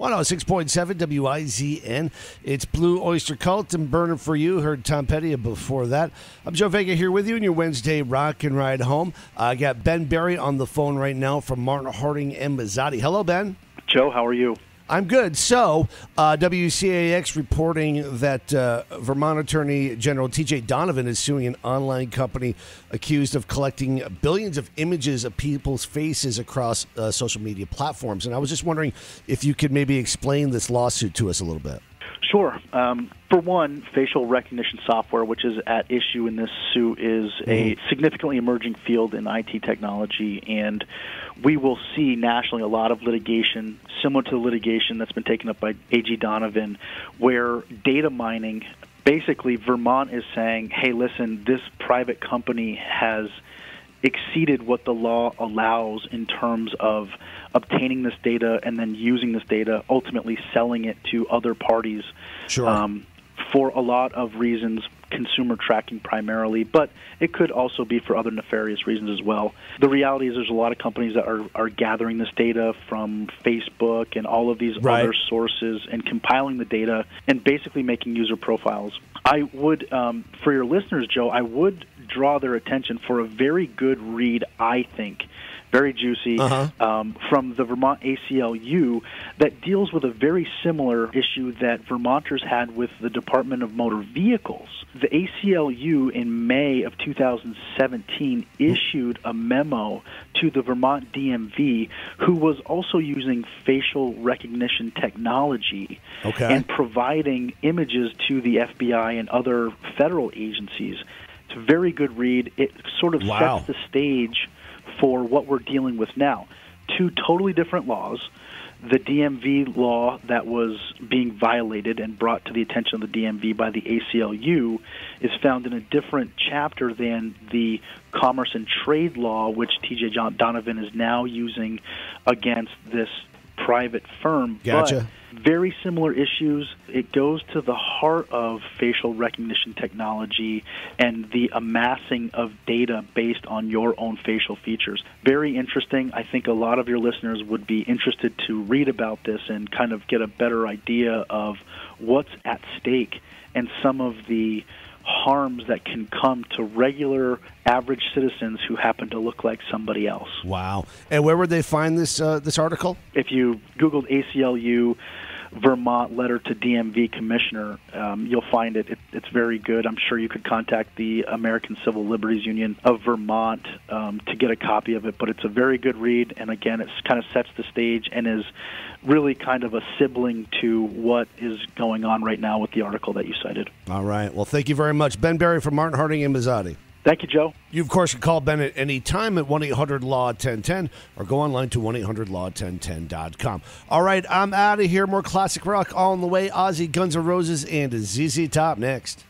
106.7 WIZN. It's Blue Oyster Cult and Burner for You. Heard Tom Petty before that. I'm Joe Vega here with you in your Wednesday rock and ride home. I got Ben Barry on the phone right now from Martin Harding and Mazzotti. Hello, Ben. Joe, how are you? I'm good. So, WCAX reporting that Vermont Attorney General T.J. Donovan is suing an online company accused of collecting billions of images of people's faces across social media platforms. And I was just wondering if you could maybe explain this lawsuit to us a little bit. Sure. For one, facial recognition software, which is at issue in this suit, is a significantly emerging field in IT technology, and we will see nationally a lot of litigation similar to the litigation that's been taken up by AG Donovan, where data mining, basically Vermont is saying, hey, listen, this private company has exceeded what the law allows in terms of obtaining this data and then using this data, ultimately selling it to other parties. Sure. For a lot of reasons, consumer tracking primarily, but it could also be for other nefarious reasons as well. The reality is there's a lot of companies that are gathering this data from Facebook and all of these other sources and compiling the data and basically making user profiles. I would, for your listeners, Joe, I would draw their attention for a very good read, I think, very juicy, from the Vermont ACLU that deals with a very similar issue that Vermonters had with the Department of Motor Vehicles. The ACLU in May of 2017 issued a memo to the Vermont DMV, who was also using facial recognition technology and providing images to the FBI and other federal agencies. It's a very good read. It sort of sets the stage for what we're dealing with now. Two totally different laws. The DMV law that was being violated and brought to the attention of the DMV by the ACLU is found in a different chapter than the Commerce and Trade law, which T.J. Donovan is now using against this private firm. Gotcha. But very similar issues. It goes to the heart of facial recognition technology and the amassing of data based on your own facial features. Very interesting. I think a lot of your listeners would be interested to read about this and kind of get a better idea of what's at stake and some of the harms that can come to regular average citizens who happen to look like somebody else. Wow. And where would they find this this article? If you Googled ACLU Vermont letter to DMV commissioner, you'll find it. It's very good. I'm sure you could contact the American Civil Liberties Union of Vermont to get a copy of it, but it's a very good read, and again, it kind of sets the stage and is really kind of a sibling to what is going on right now with the article that you cited. All right. Well, thank you very much. Ben Barry from Martin Harding and Mazzotti. Thank you, Joe. You, of course, can call Ben at any time at 1-800-LAW-1010 or go online to 1-800-LAW-1010.com. All right, I'm out of here. More classic rock all on the way. Ozzy, Guns N' Roses, and ZZ Top next.